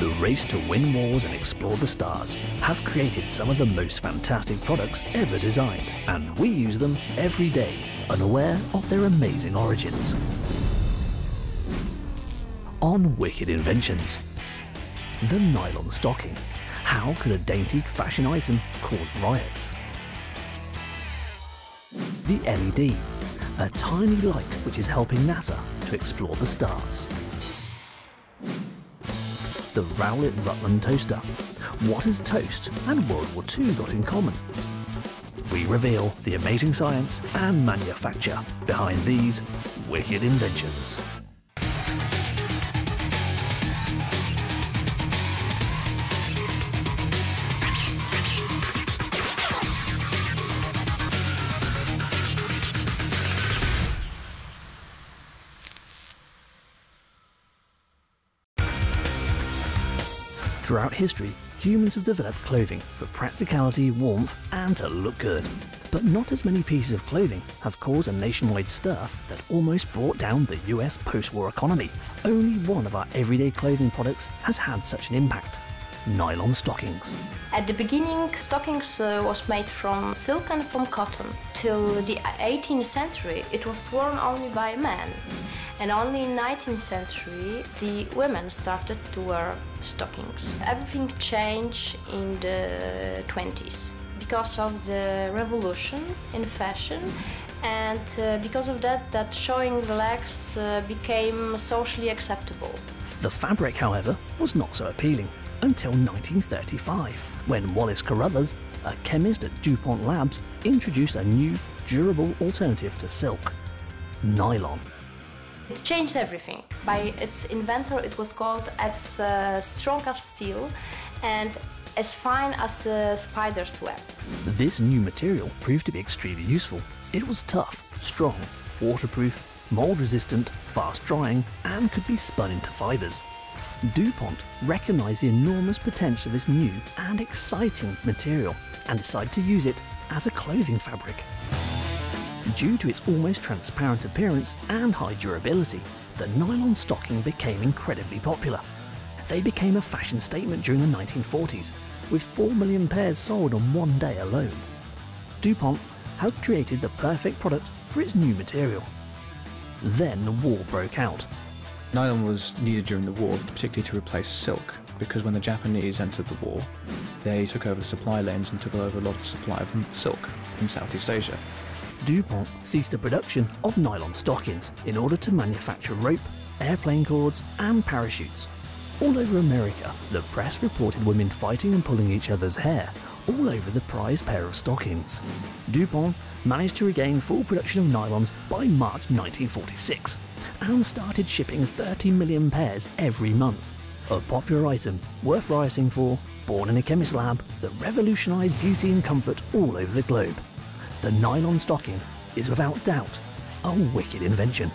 The race to win wars and explore the stars have created some of the most fantastic products ever designed, and we use them every day, unaware of their amazing origins. On Wicked Inventions, the nylon stocking. How could a dainty fashion item cause riots? The LED, a tiny light which is helping NASA to explore the stars. The Rowlett Rutland toaster. What has toast and World War II got in common? We reveal the amazing science and manufacture behind these wicked inventions. Throughout history, humans have developed clothing for practicality, warmth, and to look good. But not as many pieces of clothing have caused a nationwide stir that almost brought down the US post-war economy. Only one of our everyday clothing products has had such an impact: nylon stockings. At the beginning, stockings was made from silk and from cotton. Till the 18th century, it was worn only by men. And only in the 19th century, the women started to wear stockings. Everything changed in the 20s because of the revolution in fashion, and because of that showing the legs became socially acceptable. The fabric, however, was not so appealing until 1935, when Wallace Carothers, a chemist at DuPont labs, introduced a new, durable alternative to silk: nylon. It changed everything. By its inventor, it was called as strong as steel and as fine as a spider's web. This new material proved to be extremely useful. It was tough, strong, waterproof, mold resistant, fast drying, and could be spun into fibers. DuPont recognized the enormous potential of this new and exciting material and decided to use it as a clothing fabric. Due to its almost transparent appearance and high durability, the nylon stocking became incredibly popular. They became a fashion statement during the 1940s, with 4 million pairs sold on one day alone. DuPont had created the perfect product for its new material. Then the war broke out. Nylon was needed during the war, particularly to replace silk, because when the Japanese entered the war, they took over the supply lanes and took over a lot of the supply of silk in Southeast Asia. DuPont ceased the production of nylon stockings in order to manufacture rope, airplane cords, and parachutes. All over America, the press reported women fighting and pulling each other's hair all over the prized pair of stockings. DuPont managed to regain full production of nylons by March 1946 and started shipping 30 million pairs every month. A popular item worth rioting for, born in a chemist's lab that revolutionized beauty and comfort all over the globe. The nylon stocking is without doubt a wicked invention.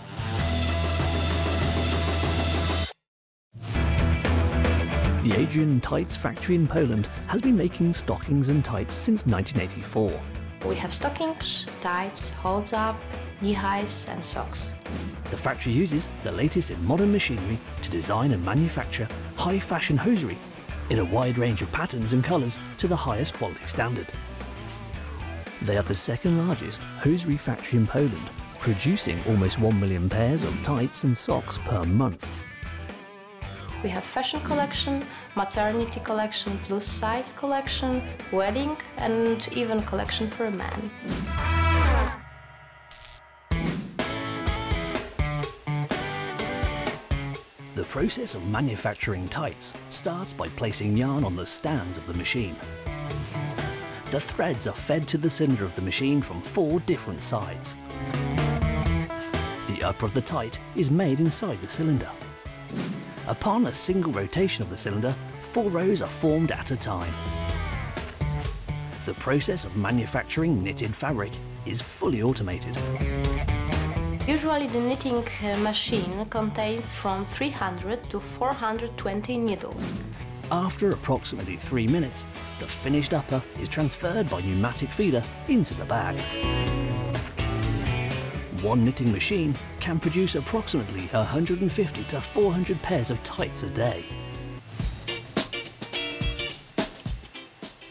The Adrian Tights factory in Poland has been making stockings and tights since 1984. We have stockings, tights, holds up, knee highs and socks. The factory uses the latest in modern machinery to design and manufacture high fashion hosiery in a wide range of patterns and colours to the highest quality standard. They are the second largest hosiery factory in Poland, producing almost 1 million pairs of tights and socks per month. We have fashion collection, maternity collection, plus size collection, wedding, and even collection for a man. The process of manufacturing tights starts by placing yarn on the stands of the machine. The threads are fed to the cylinder of the machine from 4 different sides. The upper of the tight is made inside the cylinder. Upon a single rotation of the cylinder, 4 rows are formed at a time. The process of manufacturing knitted fabric is fully automated. Usually the knitting machine contains from 300 to 420 needles. After approximately 3 minutes, the finished upper is transferred by pneumatic feeder into the bag. One knitting machine can produce approximately 150 to 400 pairs of tights a day.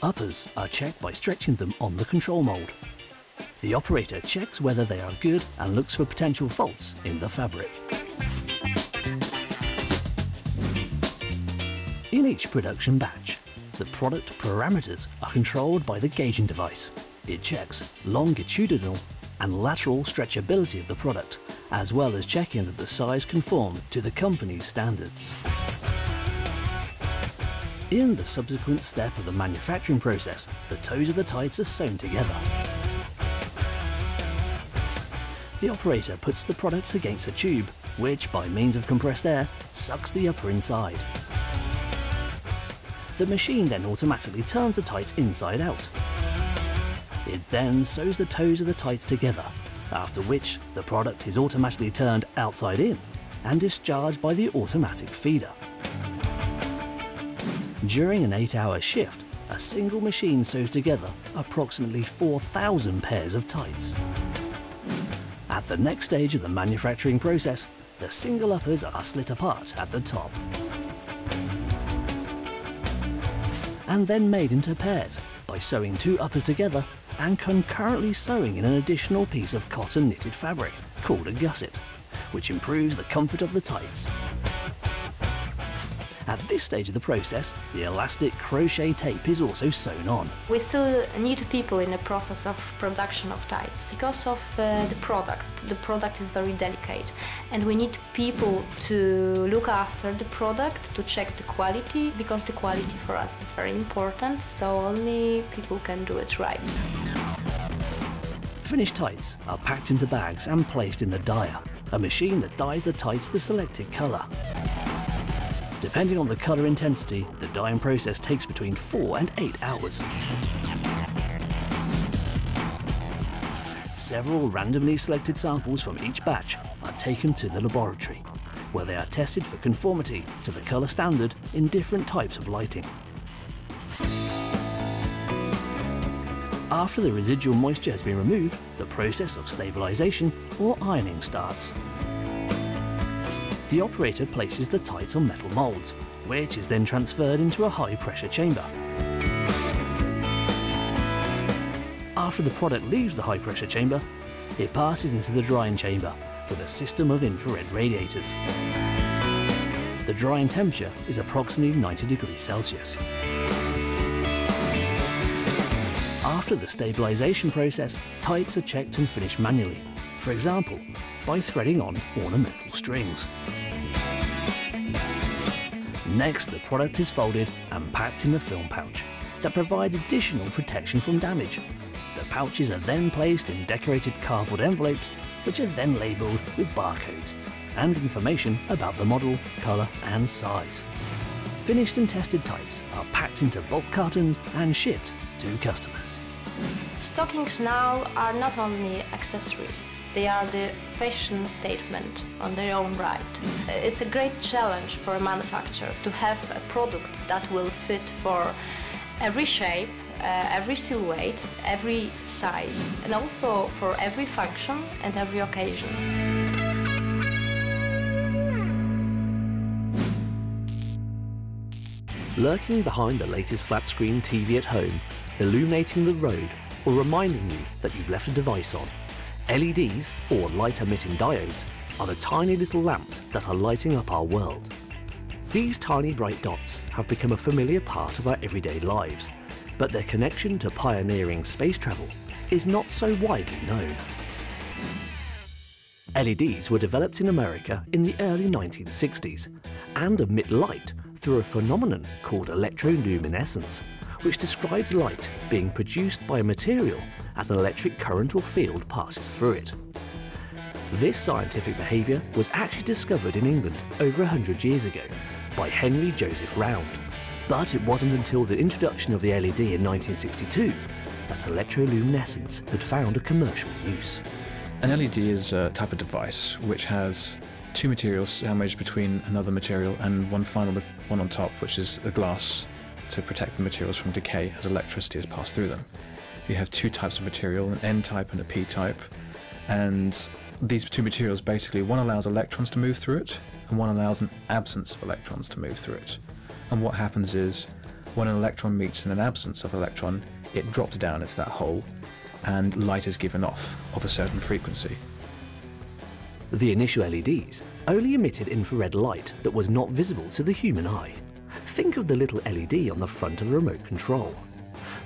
Uppers are checked by stretching them on the control mould. The operator checks whether they are good and looks for potential faults in the fabric. In each production batch, the product parameters are controlled by the gauging device. It checks longitudinal and lateral stretchability of the product, as well as checking that the size conforms to the company's standards. In the subsequent step of the manufacturing process, the toes of the tights are sewn together. The operator puts the product against a tube, which, by means of compressed air, sucks the upper inside. The machine then automatically turns the tights inside out. It then sews the toes of the tights together, after which the product is automatically turned outside in and discharged by the automatic feeder. During an 8-hour shift, a single machine sews together approximately 4,000 pairs of tights. At the next stage of the manufacturing process, the single uppers are slit apart at the top and then made into pairs by sewing two uppers together and concurrently sewing in an additional piece of cotton knitted fabric called a gusset, which improves the comfort of the tights. At this stage of the process, the elastic crochet tape is also sewn on. We're still new to people in the process of production of tights. Because of the product is very delicate and we need people to look after the product, to check the quality, because the quality for us is very important, so only people can do it right. Finished tights are packed into bags and placed in the dyer, a machine that dyes the tights the selected colour. Depending on the colour intensity, the dyeing process takes between 4 and 8 hours. Several randomly selected samples from each batch are taken to the laboratory, where they are tested for conformity to the colour standard in different types of lighting. After the residual moisture has been removed, the process of stabilisation or ironing starts. The operator places the tights on metal moulds, which is then transferred into a high-pressure chamber. After the product leaves the high-pressure chamber, it passes into the drying chamber with a system of infrared radiators. The drying temperature is approximately 90 degrees Celsius. After the stabilisation process, tights are checked and finished manually, for example, by threading on ornamental strings. Next, the product is folded and packed in a film pouch that provides additional protection from damage. The pouches are then placed in decorated cardboard envelopes, which are then labelled with barcodes and information about the model, colour and size. Finished and tested tights are packed into bulk cartons and shipped to customers. Stockings now are not only accessories, they are the fashion statement on their own right. It's a great challenge for a manufacturer to have a product that will fit for every shape, every silhouette, every size, and also for every function and every occasion. Lurking behind the latest flat-screen TV at home, illuminating the road, or reminding you that you've left a device on. LEDs, or light-emitting diodes, are the tiny little lamps that are lighting up our world. These tiny bright dots have become a familiar part of our everyday lives, but their connection to pioneering space travel is not so widely known. LEDs were developed in America in the early 1960s and emit light through a phenomenon called electroluminescence, which describes light being produced by a material as an electric current or field passes through it. This scientific behaviour was actually discovered in England over 100 years ago by Henry Joseph Round, but it wasn't until the introduction of the LED in 1962 that electroluminescence had found a commercial use. An LED is a type of device which has two materials sandwiched between another material and one final one on top, which is a glass, to protect the materials from decay as electricity is passed through them. You have two types of material, an N-type and a P-type, and these two materials basically, one allows electrons to move through it and one allows an absence of electrons to move through it. And what happens is when an electron meets an absence of electron, it drops down into that hole and light is given off of a certain frequency. The initial LEDs only emitted infrared light that was not visible to the human eye. Think of the little LED on the front of a remote control.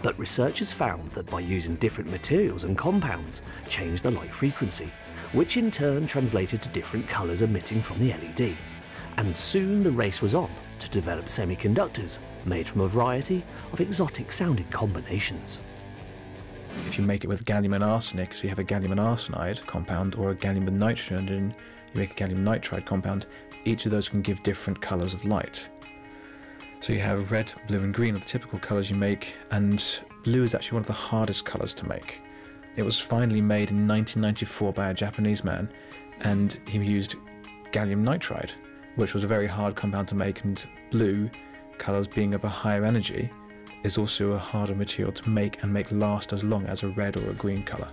But researchers found that by using different materials and compounds, changed the light frequency, which in turn translated to different colours emitting from the LED. And soon the race was on to develop semiconductors made from a variety of exotic-sounding combinations. If you make it with gallium and arsenic, so you have a gallium and arsenide compound, or a gallium and nitrogen, you make a gallium nitride compound, each of those can give different colours of light. So you have red, blue and green are the typical colours you make, and blue is actually one of the hardest colours to make. It was finally made in 1994 by a Japanese man, and he used gallium nitride, which was a very hard compound to make, and blue colours being of a higher energy is also a harder material to make and make last as long as a red or a green colour.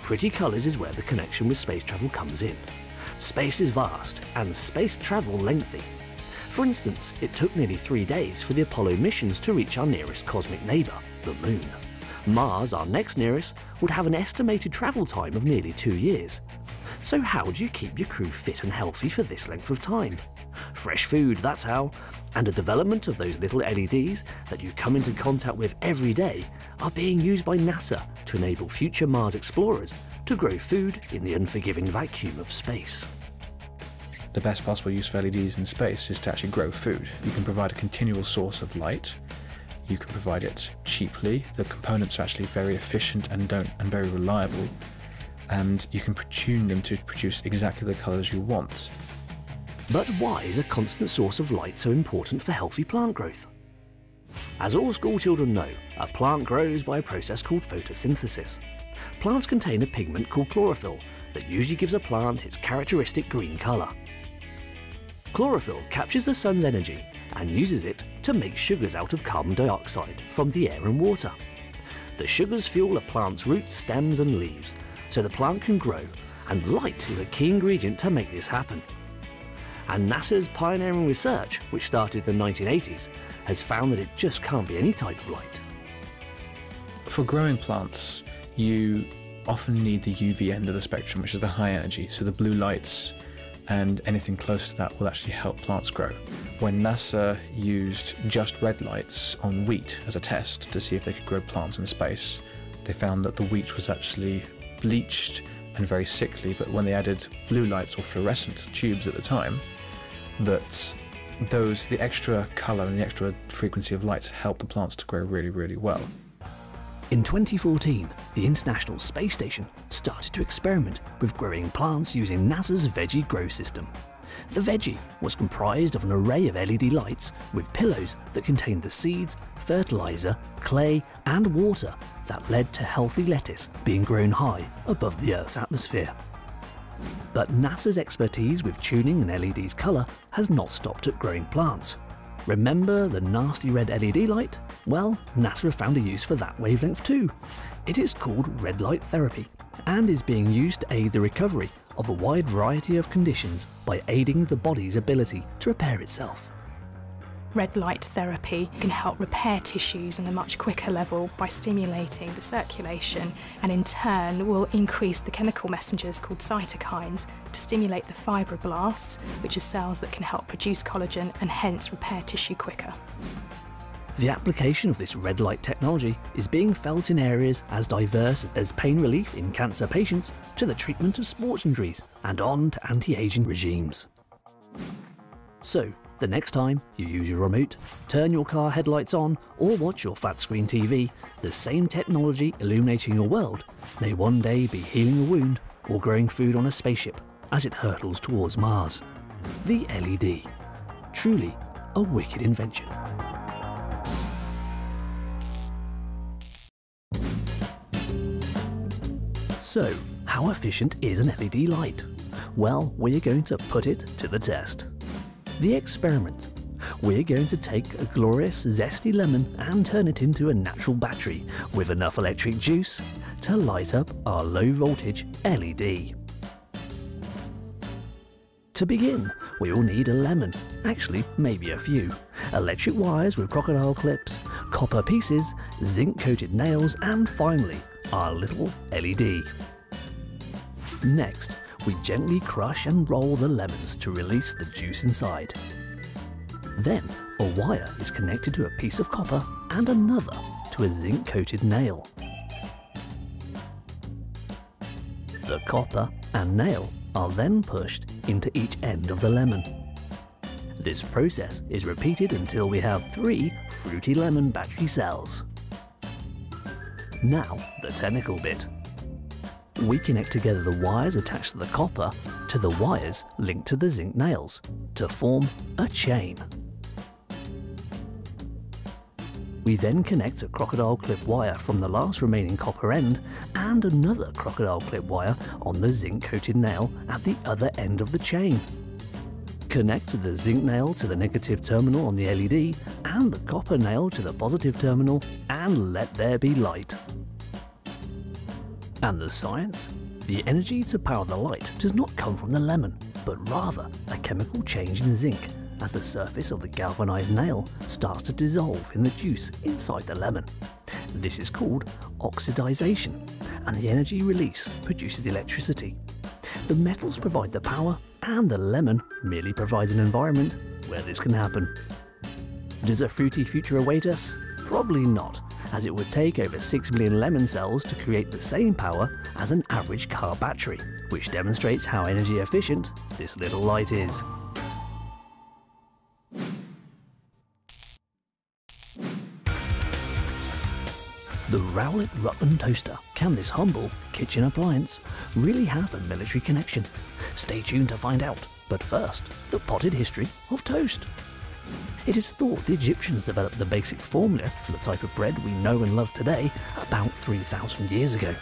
Pretty colours is where the connection with space travel comes in. Space is vast and space travel lengthy. For instance, it took nearly 3 days for the Apollo missions to reach our nearest cosmic neighbour, the Moon. Mars, our next nearest, would have an estimated travel time of nearly 2 years. So how do you keep your crew fit and healthy for this length of time? Fresh food, that's how, and the development of those little LEDs that you come into contact with every day are being used by NASA to enable future Mars explorers to grow food in the unforgiving vacuum of space. The best possible use for LEDs in space is to actually grow food. You can provide a continual source of light, you can provide it cheaply, the components are actually very efficient and very reliable, and you can tune them to produce exactly the colours you want. But why is a constant source of light so important for healthy plant growth? As all school children know, a plant grows by a process called photosynthesis. Plants contain a pigment called chlorophyll that usually gives a plant its characteristic green colour. Chlorophyll captures the sun's energy and uses it to make sugars out of carbon dioxide from the air and water. The sugars fuel a plant's roots, stems and leaves, so the plant can grow, and light is a key ingredient to make this happen. And NASA's pioneering research, which started in the 1980s, has found that it just can't be any type of light. For growing plants, you often need the UV end of the spectrum, which is the high energy, so the blue lights and anything close to that will actually help plants grow. When NASA used just red lights on wheat as a test to see if they could grow plants in space, they found that the wheat was actually bleached and very sickly, but when they added blue lights or fluorescent tubes at the time, that the extra colour and the extra frequency of lights helped the plants to grow really, really well. In 2014, the International Space Station started to experiment with growing plants using NASA's Veggie Grow system. The Veggie was comprised of an array of LED lights with pillows that contained the seeds, fertiliser, clay and water that led to healthy lettuce being grown high above the Earth's atmosphere. But NASA's expertise with tuning an LED's colour has not stopped at growing plants. Remember the nasty red LED light? Well, NASA found a use for that wavelength too. It is called red light therapy and is being used to aid the recovery of a wide variety of conditions by aiding the body's ability to repair itself. Red light therapy can help repair tissues on a much quicker level by stimulating the circulation, and in turn will increase the chemical messengers called cytokines to stimulate the fibroblasts, which are cells that can help produce collagen and hence repair tissue quicker. The application of this red light technology is being felt in areas as diverse as pain relief in cancer patients to the treatment of sports injuries and on to anti-aging regimes. So, the next time you use your remote, turn your car headlights on or watch your flat screen TV, the same technology illuminating your world may one day be healing a wound or growing food on a spaceship as it hurtles towards Mars. The LED. Truly a wicked invention. So, how efficient is an LED light? Well, we're going to put it to the test. The experiment. We're going to take a glorious zesty lemon and turn it into a natural battery with enough electric juice to light up our low voltage LED. To begin, We'll need a lemon, actually maybe a few, electric wires with crocodile clips, copper pieces, zinc coated nails, and finally our little LED. Next, we gently crush and roll the lemons to release the juice inside. Then a wire is connected to a piece of copper and another to a zinc coated nail. The copper and nail are then pushed into each end of the lemon. This process is repeated until we have 3 fruity lemon battery cells. Now the technical bit. We connect together the wires attached to the copper to the wires linked to the zinc nails to form a chain. We then connect a crocodile clip wire from the last remaining copper end and another crocodile clip wire on the zinc-coated nail at the other end of the chain. Connect the zinc nail to the negative terminal on the LED and the copper nail to the positive terminal and let there be light. And the science? The energy to power the light does not come from the lemon, but rather a chemical change in zinc, as the surface of the galvanized nail starts to dissolve in the juice inside the lemon. This is called oxidization, and the energy release produces electricity. The metals provide the power, and the lemon merely provides an environment where this can happen. Does a fruity future await us? Probably not, as it would take over 6 million lemon cells to create the same power as an average car battery, which demonstrates how energy efficient this little light is. The Rowlett Rutland toaster. Can this humble kitchen appliance really have a military connection? Stay tuned to find out, but first, the potted history of toast. It is thought the Egyptians developed the basic formula for the type of bread we know and love today about 3,000 years ago,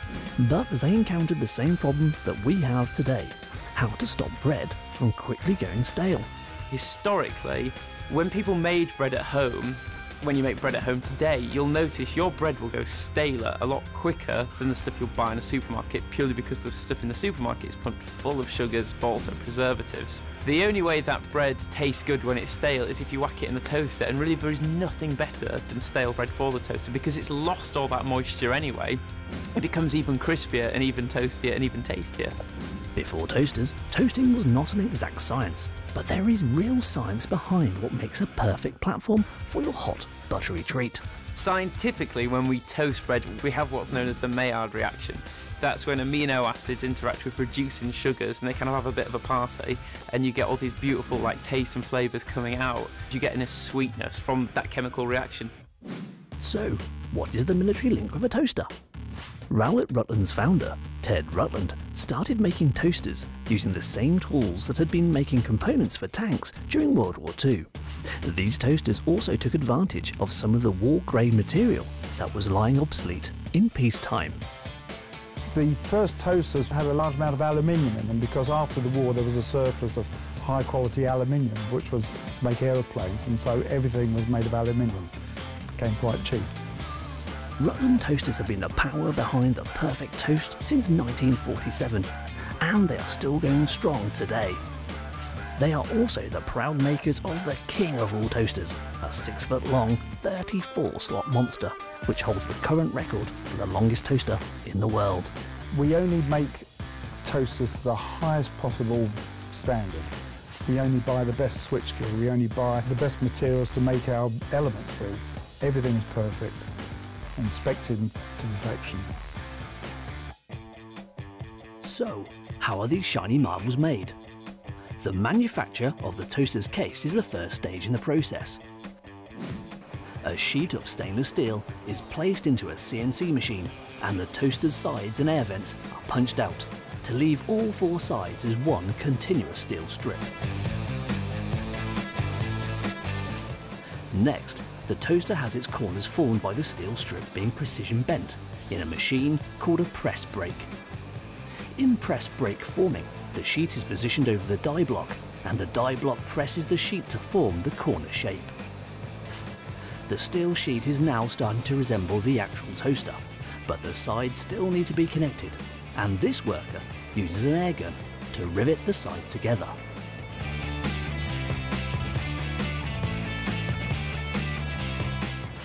but they encountered the same problem that we have today, how to stop bread from quickly going stale. Historically, when people made bread at home, when you make bread at home today, you'll notice your bread will go staler a lot quicker than the stuff you'll buy in a supermarket, purely because the stuff in the supermarket is pumped full of sugars, salts and preservatives. The only way that bread tastes good when it's stale is if you whack it in the toaster, and really there is nothing better than stale bread for the toaster because it's lost all that moisture anyway. It becomes even crispier and even toastier and even tastier. Before toasters, toasting was not an exact science, but there is real science behind what makes a perfect platform for your hot, buttery treat. Scientifically, when we toast bread, we have what's known as the Maillard reaction. That's when amino acids interact with reducing sugars and they kind of have a bit of a party, and you get all these beautiful like tastes and flavours coming out. You get a sweetness from that chemical reaction. So, what is the military link with a toaster? Rowlett Rutland's founder, Ted Rutland, started making toasters using the same tools that had been making components for tanks during World War II. These toasters also took advantage of some of the war-grade material that was lying obsolete in peacetime. The first toasters had a large amount of aluminium in them because after the war there was a surplus of high-quality aluminium, which was to make aeroplanes, and so everything was made of aluminium. It became quite cheap. Rutland toasters have been the power behind the perfect toast since 1947, and they are still going strong today. They are also the proud makers of the king of all toasters, a 6-foot-long, 34-slot monster, which holds the current record for the longest toaster in the world. We only make toasters to the highest possible standard. We only buy the best switchgear, we only buy the best materials to make our elements with. Everything is perfect. Inspected to perfection. So, how are these shiny marvels made? The manufacture of the toaster's case is the first stage in the process. A sheet of stainless steel is placed into a CNC machine, and the toaster's sides and air vents are punched out to leave all 4 sides as one continuous steel strip. Next, the toaster has its corners formed by the steel strip being precision bent in a machine called a press brake. In press brake forming, the sheet is positioned over the die block, and the die block presses the sheet to form the corner shape. The steel sheet is now starting to resemble the actual toaster, but the sides still need to be connected, and this worker uses an air gun to rivet the sides together.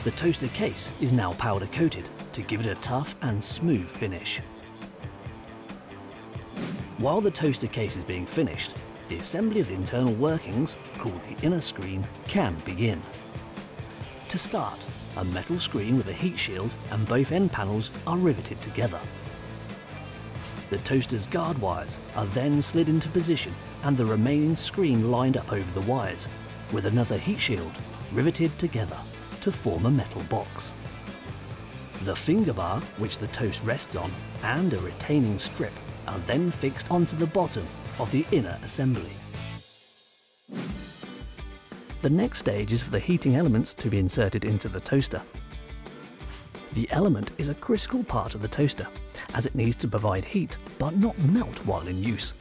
The toaster case is now powder coated to give it a tough and smooth finish. While the toaster case is being finished, the assembly of the internal workings, called the inner screen, can begin. To start, a metal screen with a heat shield and both end panels are riveted together. The toaster's guard wires are then slid into position and the remaining screen lined up over the wires, with another heat shield riveted together to form a metal box. The finger bar, which the toast rests on, and a retaining strip are then fixed onto the bottom of the inner assembly. The next stage is for the heating elements to be inserted into the toaster. The element is a critical part of the toaster, as it needs to provide heat but not melt while in use.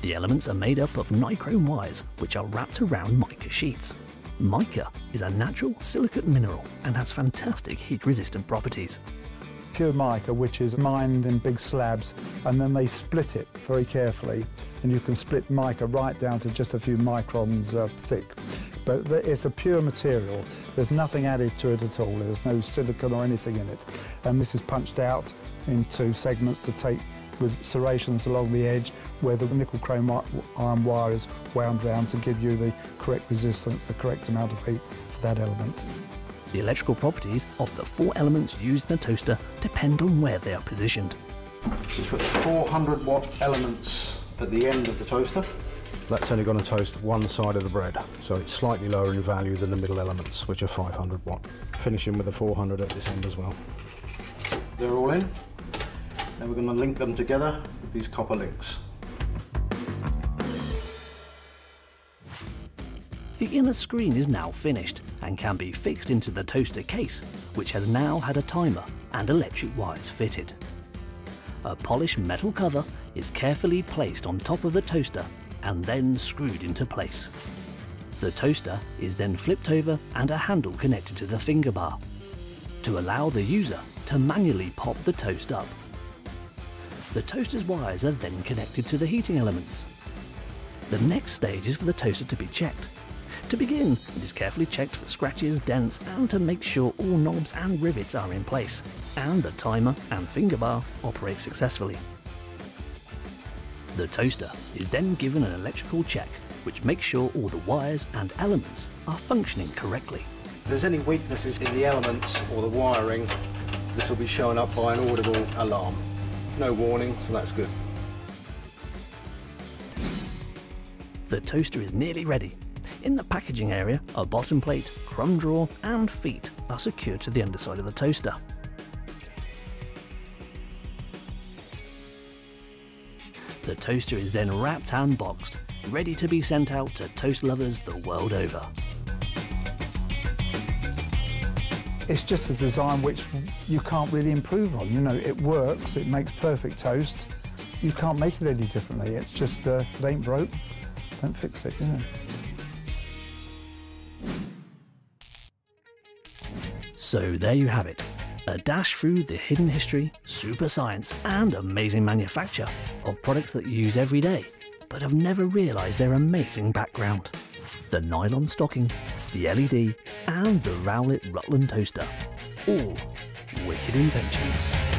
The elements are made up of nichrome wires which are wrapped around mica sheets. Mica is a natural silicate mineral and has fantastic heat-resistant properties. Pure mica, which is mined in big slabs, and then they split it very carefully, and you can split mica right down to just a few microns thick. But it's a pure material. There's nothing added to it at all. There's no silicon or anything in it. And this is punched out into segments to take with serrations along the edge where the nickel chrome iron wire is wound round to give you the correct resistance, the correct amount of heat for that element. The electrical properties of the four elements used in the toaster depend on where they are positioned. We've got 400 watt elements at the end of the toaster. That's only going to toast one side of the bread, so it's slightly lower in value than the middle elements, which are 500 watt. Finishing with a 400 at this end as well. They're all in. Then we're going to link them together with these copper links. The inner screen is now finished and can be fixed into the toaster case, which has now had a timer and electric wires fitted. A polished metal cover is carefully placed on top of the toaster and then screwed into place. The toaster is then flipped over and a handle connected to the finger bar to allow the user to manually pop the toast up. The toaster's wires are then connected to the heating elements. The next stage is for the toaster to be checked. To begin, it is carefully checked for scratches, dents, and to make sure all knobs and rivets are in place, and the timer and finger bar operate successfully. The toaster is then given an electrical check, which makes sure all the wires and elements are functioning correctly. If there's any weaknesses in the elements or the wiring, this will be shown up by an audible alarm. No warning, so that's good. The toaster is nearly ready. In the packaging area, a bottom plate, crumb drawer, and feet are secured to the underside of the toaster. The toaster is then wrapped and boxed, ready to be sent out to toast lovers the world over. It's just a design which you can't really improve on. You know, it works, it makes perfect toast. You can't make it any differently. It's just, if it ain't broke, don't fix it, you know. So there you have it, a dash through the hidden history, super science and amazing manufacture of products that you use every day but have never realised their amazing background. The nylon stocking, the LED and the Rowlett Rutland toaster, all Wicked Inventions.